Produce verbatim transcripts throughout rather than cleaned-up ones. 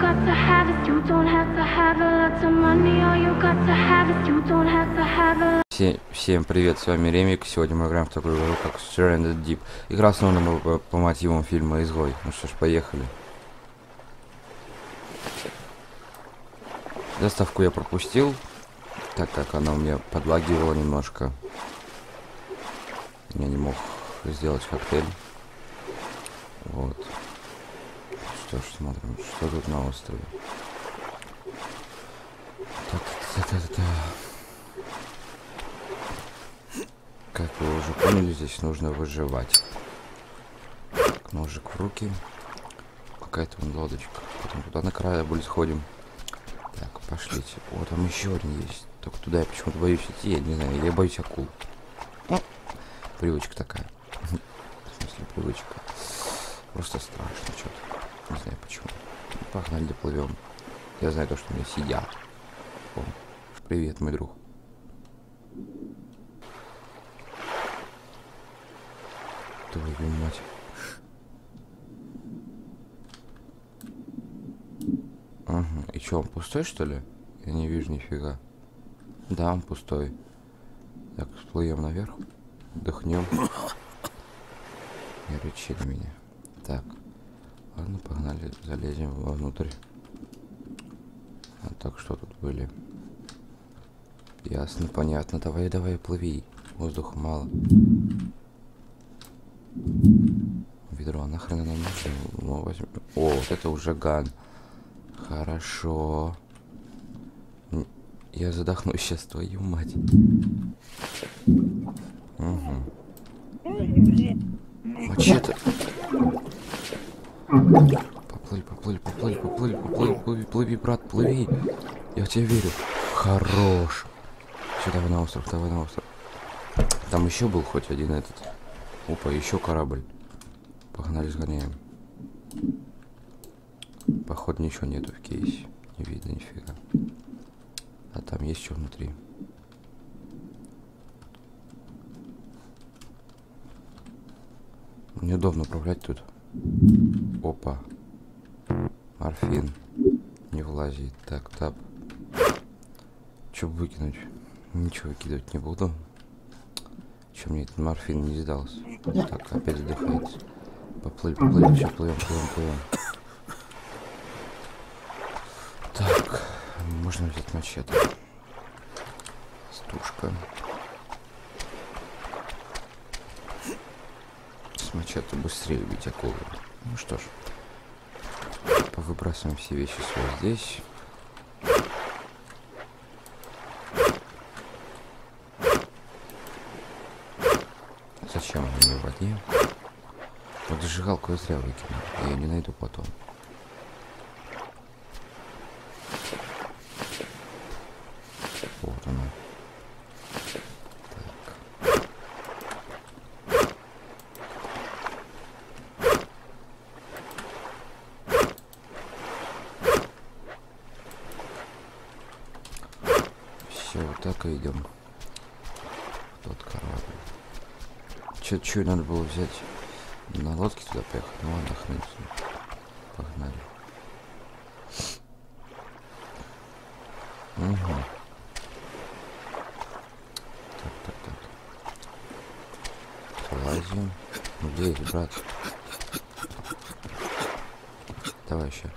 got to have it, you don't have to have a lot of money, all you got to have it, you don't have to have a... Всем привет, с вами Ремик. Сегодня мы играем в такую игру, как Stranded Deep. Игра основана по, по мотивам фильма «Изгой». Ну что ж, поехали. Заставку я пропустил, так как она у меня подлагивала немножко. Я не мог сделать коктейль. Вот. Что ж, смотрим, что тут на острове. Так-так-так-так-так. Как вы уже поняли, здесь нужно выживать. Так, ножик в руки. Какая-то вон лодочка. Потом туда на край более сходим. Так, пошлите. О, там еще один есть. Только туда я почему-то боюсь идти. Я не знаю, я боюсь акул. Привычка такая. В смысле, привычка. Просто страшно что-то. Не знаю почему. Погнали, доплывем. Я знаю то, что меня сидят. О, привет, мой друг. Твою мать. Ага. И чё, он пустой, что ли? Я не вижу нифига. Да, он пустой. Так, всплывем наверх. Вдохнем. Не рычи на меня. Так. Ладно, погнали. Залезем вовнутрь. А так, что тут были? Ясно, понятно. Давай, давай, плыви. Воздуха мало. Ведро, нахрена нам нужно? Ну, возьмем. О, вот это уже ган. Хорошо. Я задохнусь сейчас, твою мать. Угу. Мачете. Поплыли, поплыли, поплыли, поплыли, поплыли, плыви, плыви, брат, плыви. Я в тебя верю. Хорош. Все, давай на остров, давай на остров. Там еще был хоть один этот. Опа, еще корабль. Погнали, сгоняем. Походу ничего нету в кейсе. Не видно нифига. А там есть что внутри. Неудобно управлять тут. Опа. Морфин. Не влазит. Так, тап. Че выкинуть? Ничего выкидывать не буду. Че мне этот морфин не сдался? Так, опять задыхается. Поплыли, поплыли, все, плывем, плывем, плывем. Так, можно взять мачете. Стушка. С мачете быстрее убить акулу. Ну что ж. Повыбрасываем все вещи свои здесь. Зачем они в воде? Вот зажигалку я зря выкину, я ее не найду потом. Вот она. Так. Все, вот так и идем. Тот корабль. Че, че надо было взять? На лодке туда поехать, ну ладно, хрен с ним. Погнали. Угу. Так, так, так. Полазим. Здесь, брат. Давай еще.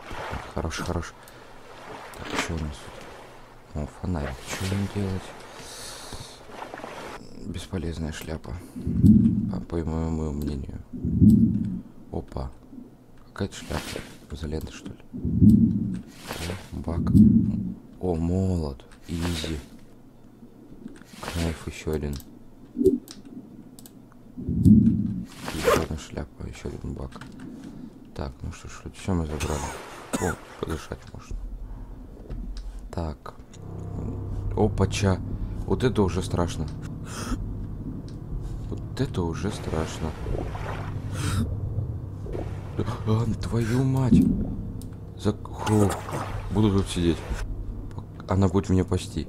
Хорош, хорош. Так, что у нас тут? О, фонарик. Что нам делать? Бесполезная шляпа, по моему мнению. Опа, какая-то шляпа, изолента что ли? О, бак. О, молот, изи. Кнайф еще один. Еще одна шляпа, еще один бак. Так, ну что ж, все мы забрали. О, подышать можно. Так. Опа-ча. Вот это уже страшно. Вот это уже страшно. А, твою мать. За... О, буду тут сидеть. Она будет меня пасти.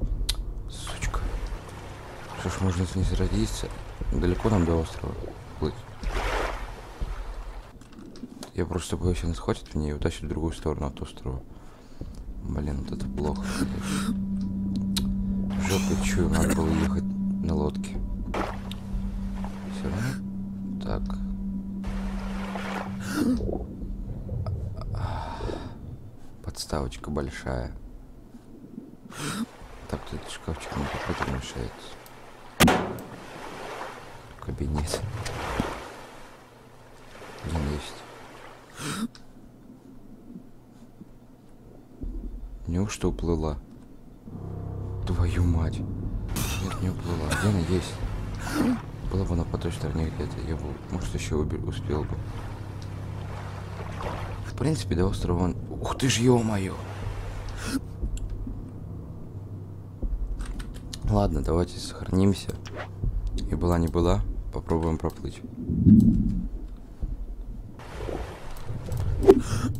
Сучка. Что ж, можно с ней сразиться. Далеко нам до острова плыть. Я просто боюсь, она схватит меня и утащит в другую сторону от острова. Блин, вот это плохо. Жопу чую, надо было ехать на лодке. Все равно. Так. Подставочка большая. Так, тут шкафчик мне какой-то мешает. Кабинет. Блин, есть. Неужто уплыла? Твою мать. Нет, не уплыла. Где она есть? Была бы она по той стороне где-то. Я бы, может, еще успел бы. В принципе, до острова он... Ух ты ж, ё-моё! Ладно, давайте сохранимся. И была не была, попробуем проплыть.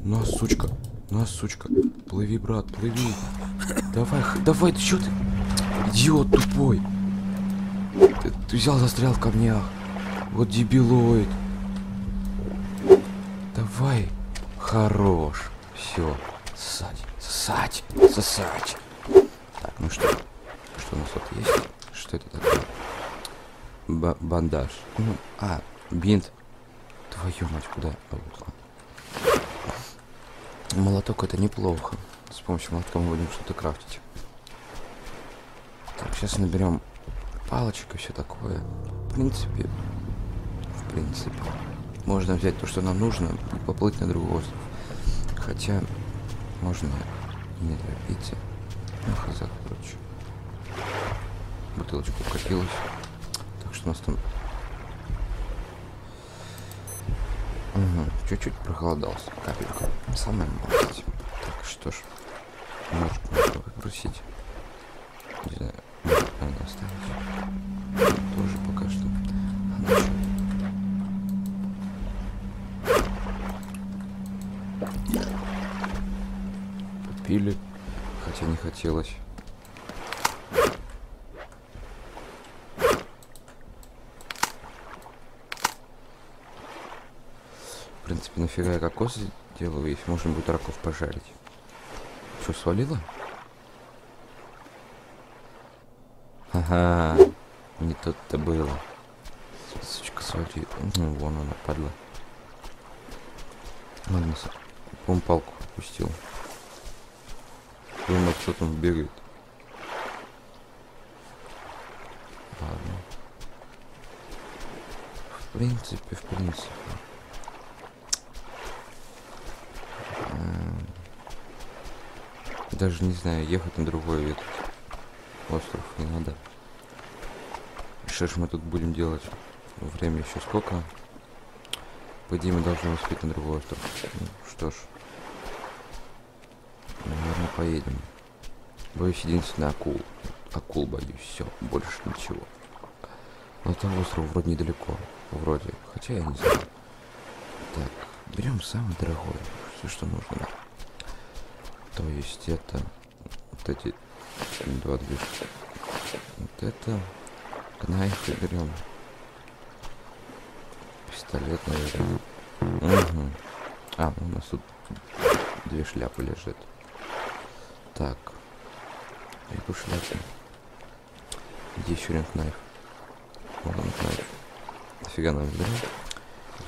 На, сучка, на, сучка. Плыви, брат, плыви. Давай, давай, ты чё ты? Идиот тупой. Ты, ты взял, застрял в камнях. Вот дебилоид. Давай. Хорош. Все. Сосать, сосать, сосать. Так, ну что? Что у нас тут есть? Что это такое? Б бандаж. Ну, а, бинт. Твою мать, куда? Молоток — это неплохо. С помощью молотка мы будем что-то крафтить. Так, сейчас наберем палочек и все такое. В принципе, в принципе, можно взять то, что нам нужно, и поплыть на другой остров. Хотя можно не торопиться. Ну, хаза, короче. Бутылочку копилась. Так, что у нас там? Чуть-чуть угу, прохолодался. Капельку. Самое маленькое. Так, что ж. Ножку можно выпросить. Не знаю, может, надо оставить. Тоже пока что. Попили. Хотя не хотелось. В принципе, нафига я кокосы делаю, если можно будет раков пожарить. Что, свалило? Ага, не тут-то было. Сучка свалила. Ну, вон она, падла. Ладно, по-моему, палку пустил. Думаю, что там бегает. Ладно. В принципе, в принципе... Даже не знаю, ехать на другой вид. Остров не надо. Что ж мы тут будем делать? Время еще сколько? По идее, мы должны успеть на другой остров. Ну, что ж. Наверное, поедем. Боюсь единственное акул. Акул боюсь. Все, больше ничего. Но там остров вроде недалеко. Вроде. Хотя я не знаю. Так, берем самое дорогое. Все, что нужно. То есть это вот эти два движка. Вот это кнайфы берем. Пистолет, наверное. Угу. А, у нас тут две шляпы лежат. Так. Беру шляпу. Где еще один кнайф? Вот он кнайф. Нафига нам берем?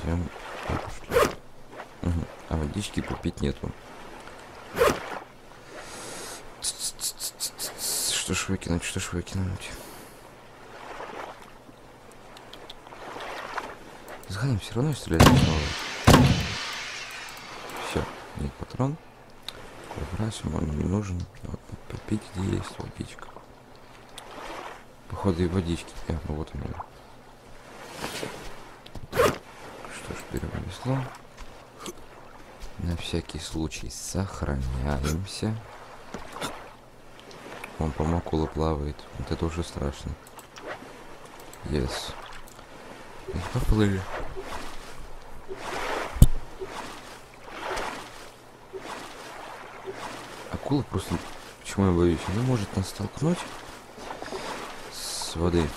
Берем эту шляпу. Угу. А водички купить нету. Что ж выкинуть, что ж выкинуть? С гадом все равно стреляет снова. Все, нет патрон. Выбрасываем, он не нужен. Вот, попить, где есть водичка. Походу и водички. А, ну вот она. Что ж, берем весло. На всякий случай сохраняемся. Он по макулу плавает. Вот это уже страшно. Yes. И поплыли. Акула просто... Почему я боюсь? Она может нас столкнуть с воды.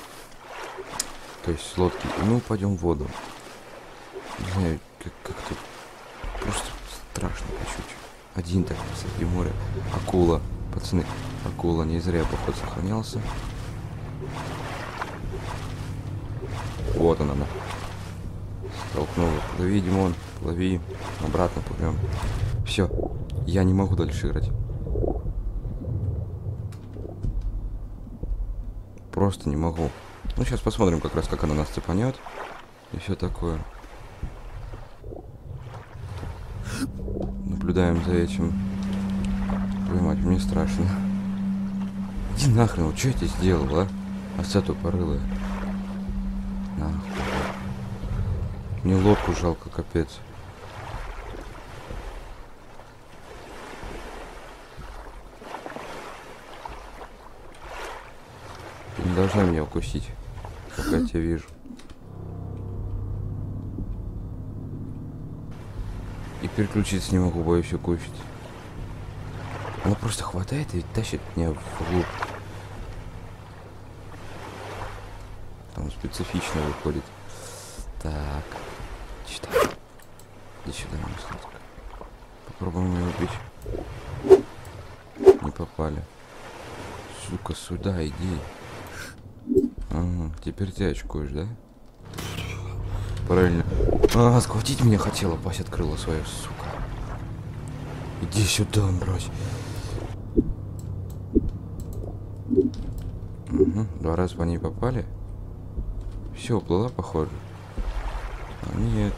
То есть с лодки. И мы упадем в воду. Не знаю, как-то... Просто страшно по чуть-чуть. Один так посреди моря. Акула. Пацаны, акула. Не зря поход сохранялся. Вот она. она. Столкнула. Лови, Димон. Лови. Обратно плывем. Все. Я не могу дальше играть. Просто не могу. Ну, сейчас посмотрим как раз, как она нас цепанет. И все такое. Наблюдаем за этим. Твою мать, мне страшно. Иди нахрен, вот что я тебе сделал, а? Овца тупорылая. Нахуй. Мне лодку жалко, капец. Ты не должна меня укусить, пока я тебя вижу. И переключиться не могу, боюсь укусить. Она просто хватает и тащит меня вглубь. Там специфично выходит. Так. Читай. Иди сюда, мой сладко. Попробуем ее убить. Не попали. Сука, сюда иди. Ага, теперь ты очкуешь, да? Правильно. А, схватить меня хотела, пасть открыла свою, сука. Иди сюда, брось. Угу, два раза по ней попали. Все, уплыла, похоже. А нет.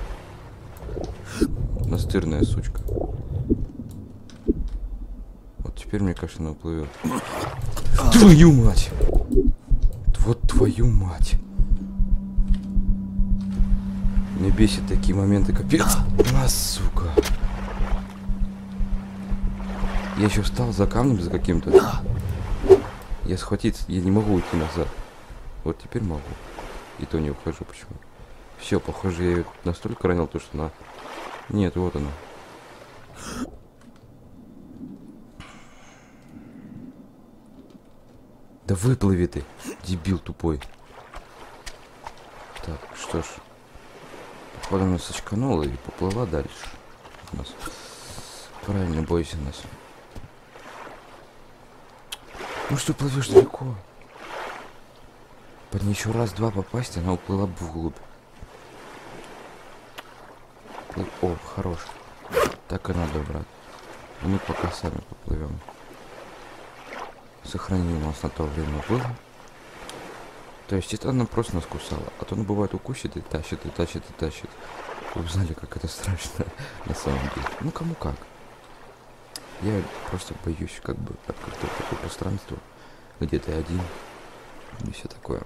Настырная сучка. Вот теперь, мне кажется, она уплывет. Твою мать! Вот твою мать! Меня бесит такие моменты, капец. А, сука. Я еще встал за камнем, за каким-то. Я схватиться, я не могу уйти назад. Вот теперь могу. И то не ухожу, почему? Все, похоже, я ее настолько ранил, то что она... Нет, вот она. Да выплыви ты, дебил тупой. Так, что ж. Походу она сочканула и поплыла дальше. У нас. Правильно, бойся нас. Ну что, плывешь далеко? Под ней еще раз-два попасть, она уплыла бы вглубь. Плыв... О, хорош. Так и надо, брат. А мы пока сами поплывем. Сохранил нас на то время было. То есть это она просто нас кусала. А то она бывает укусит и тащит, и тащит, и тащит. Вы знали, как это страшно на самом деле. Ну кому как. Я просто боюсь как бы открытого такого пространства, где ты один и все такое.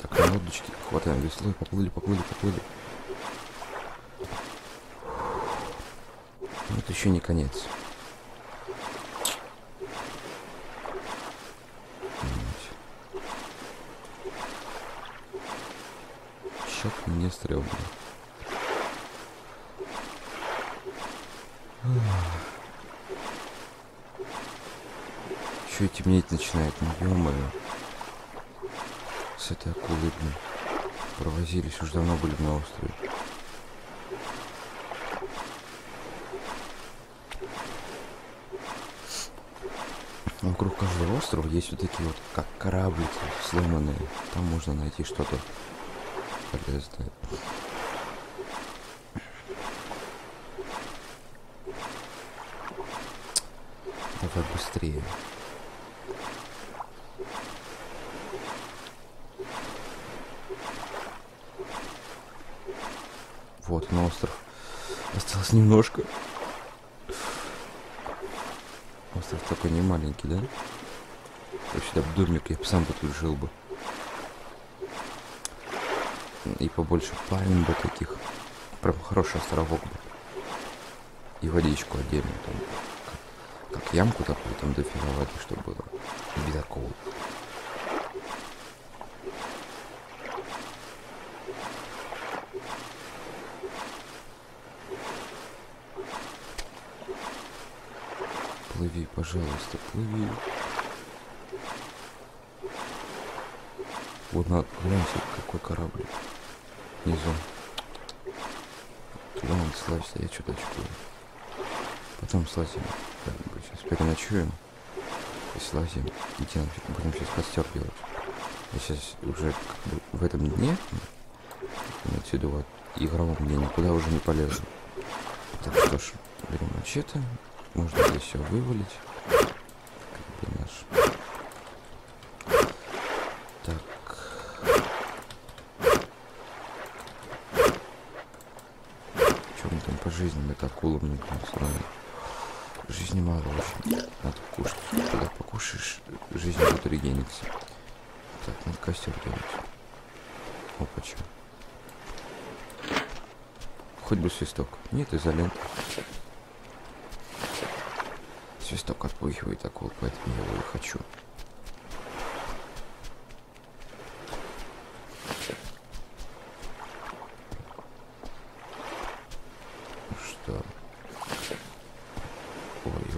Так, на лодочке хватаем весло и поплыли, поплыли, поплыли. Но это еще не конец. Шаг мне стрёмно. Еще и темнеть начинает, ну ё-моё. С этой акулой провозились, уже давно были на острове. Вокруг каждого острова есть вот такие вот, как кораблики сломанные. Там можно найти что-то полезное. Давай быстрее. Вот на остров. Осталось немножко. Остров такой не маленький, да? Вообще, да, дурник, я бы сам бы тут жил бы. И побольше парень бы таких. Прям хороший островок бы. И водичку отдельно там. Как, как ямку такую там дофиговать, чтобы было. Без акул. Плыви, пожалуйста, плыви. Вот надо глянуть, какой корабль внизу. Потом он слазится, я что-то очкую. Потом слазим. Как-нибудь сейчас переночуем. И слазим. И делаем. Будем сейчас костер делать. Я сейчас уже как бы в этом дне, отсюда вот, игровом дне никуда уже не полезу. Так что ж, берем мачете. Можно здесь все вывалить. Как бы наш... Жизнь, это акула мне сразу. Жизни мало очень. Надо кушать. Когда покушаешь, жизнь будет регениться. Так, надо костер делать. Опача. Хоть бы свисток. Нет, изолент. Свисток отпугивает акул, поэтому я его и хочу.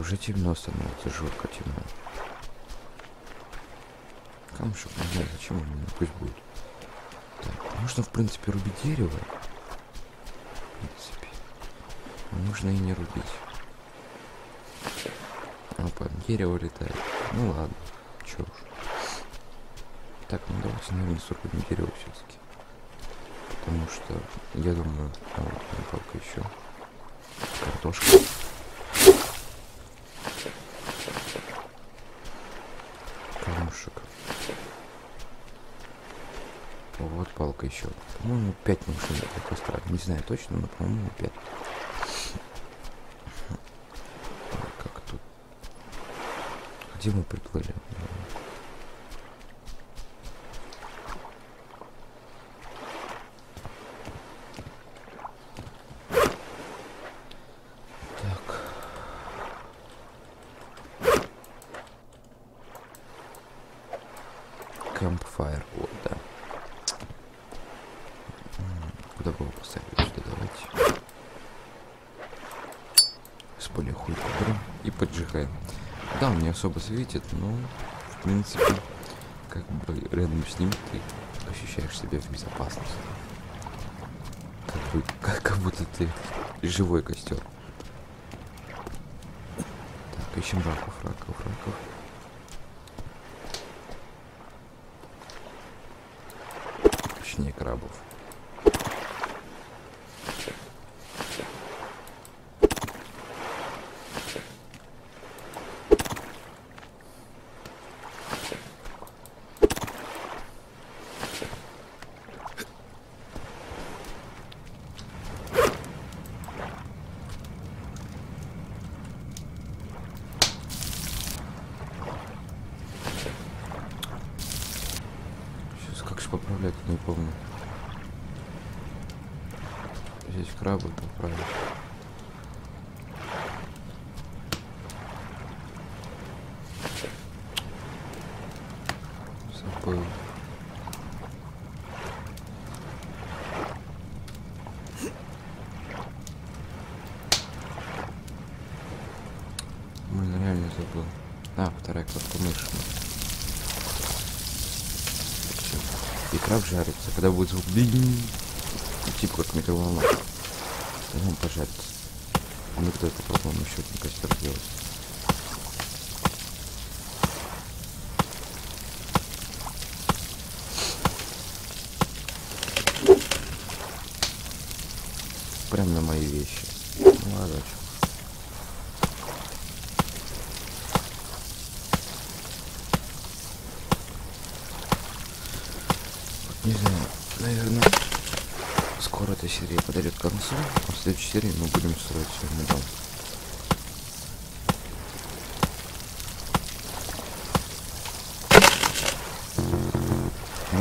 Уже темно становится, жутко темно. Камушек, не знаю, зачем он мне, пусть будет. Так, можно, в принципе, рубить дерево. В принципе. Можно и не рубить. Опа, дерево летает. Ну ладно, чё уж. Так, ну давайте, наверное, срубим дерево все-таки. Потому что, я думаю, а вот у меня палка еще. Картошка. Вот палка еще. По-моему, пять нужно для костра. Не знаю точно, но, по-моему, пять. Как тут? Где мы приплыли? Так. Campfire. Вот, да. Куда было поставить? Что давайте? С поля хуй берем и поджигаем. Да, он не особо светит, но в принципе, как бы рядом с ним ты ощущаешь себя в безопасности. Как, бы, как, как будто ты живой костер. Так, ищем раков, раков, раков. Точнее, крабов. Поправлять, не помню. Здесь крабы поправить. Забыл. Блин, реально забыл. А, вторая кнопка мыши. И краб жарится, когда будет звук бинь, типа как микроволновка, тогда он пожарится. А ну кто-то, по-моему, еще один костер делает. Прям на мои вещи. Ну ладно. Не знаю, наверное, скоро эта серия подойдет к концу, а в следующей серии мы будем строить свой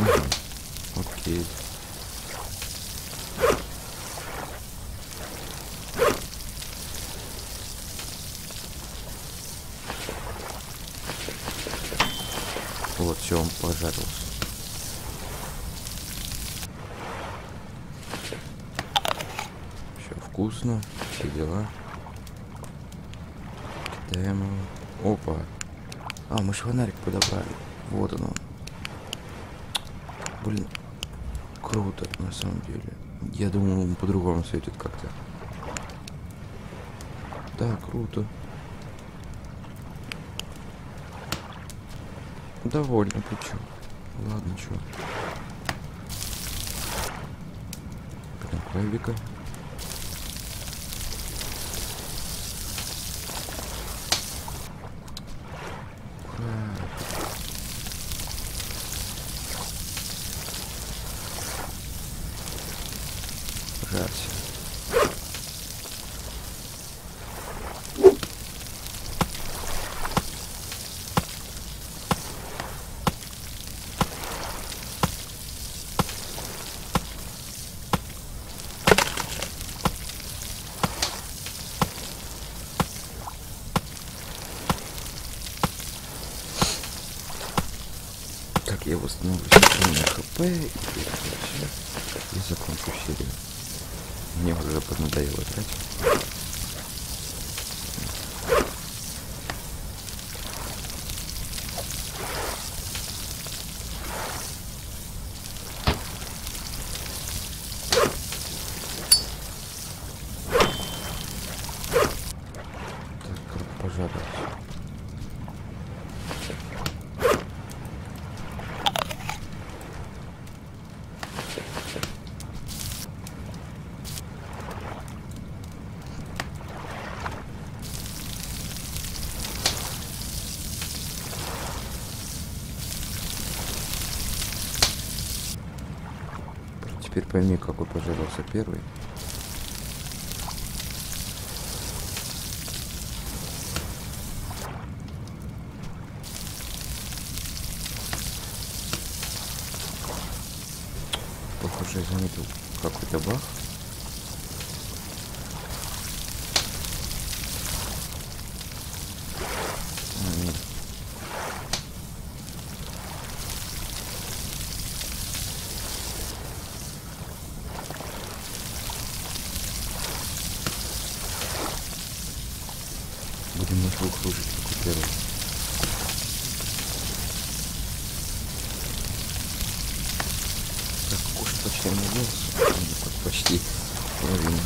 дом. Угу. Окей. Вот, все, он пожарился. Вкусно, все дела. Кидаем его. Опа. А, мы же фонарик подобрали. Вот он. Блин, круто, на самом деле. Я думал, он по-другому светит как-то. Да, круто. Довольно, причем. Ладно, чё. Потом крабика. Я восстановлю на хп и, и закончу серию. Мне уже поднадоело играть. Теперь пойми, какой пожарился первый. Похоже, я заметил какой-то бах. Будем на звук слушать, как у первого. Так, уж почти не делся. Так, почти половина.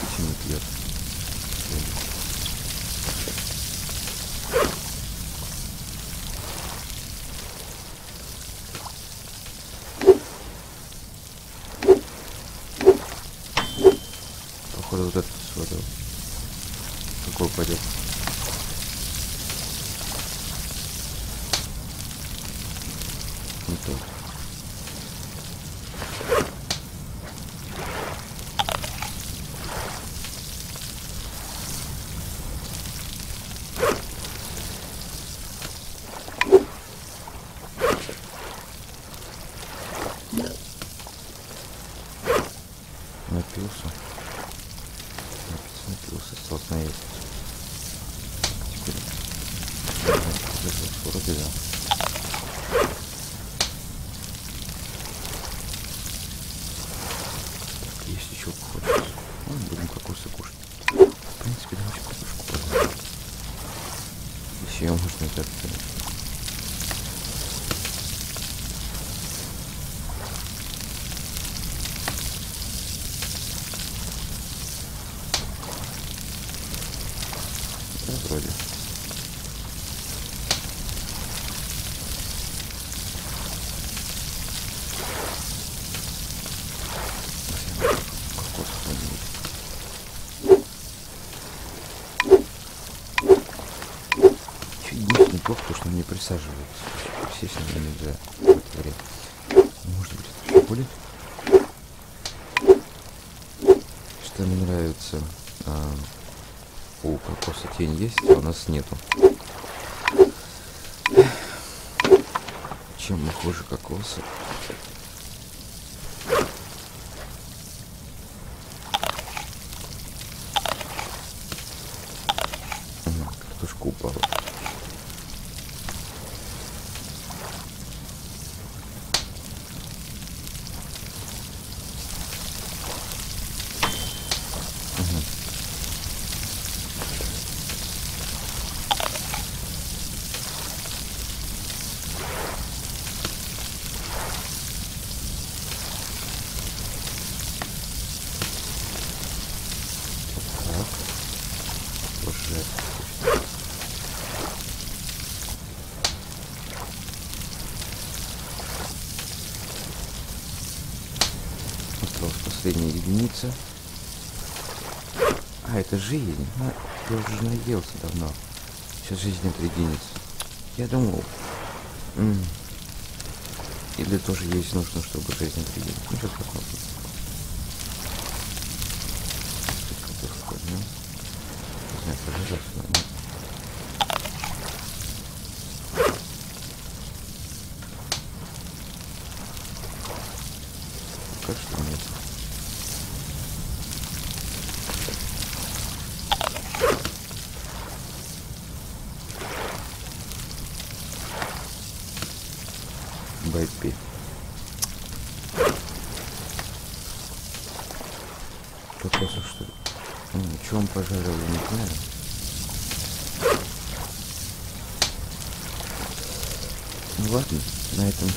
Чуть-чуть не пьет. Вот этот вот какой пойдет. Не то. Напился. Напился, стал наесть. Теперь вроде да. Так, есть еще кукушку. Ну, будем кукушку кушать. В принципе, давайте кукушку позволим. Еще ее можно и так делать. Вроде. Чуть гусь неплохо, потому что он не присаживается. Естественно, нельзя вытворять. Может быть, это еще будет. Что мне нравится... А... У кокоса тень есть, а у нас нету. Чем мы хуже кокоса? Картошка упала. прошлый раз. Осталась последняя единица. А, это жизнь. А, я уже наелся давно. Сейчас жизнь от единицы. Я думал... М-м. Или тоже есть нужно, чтобы жизнь от единицы. Ну, сейчас попробуем. Как что нет? Байпи. Вопросов что ли? Ну, чего он пожарил, я не знаю. Ну ладно, на этом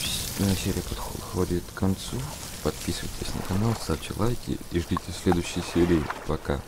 серия подходит к концу. Подписывайтесь на канал, ставьте лайки и ждите следующей серии. Пока.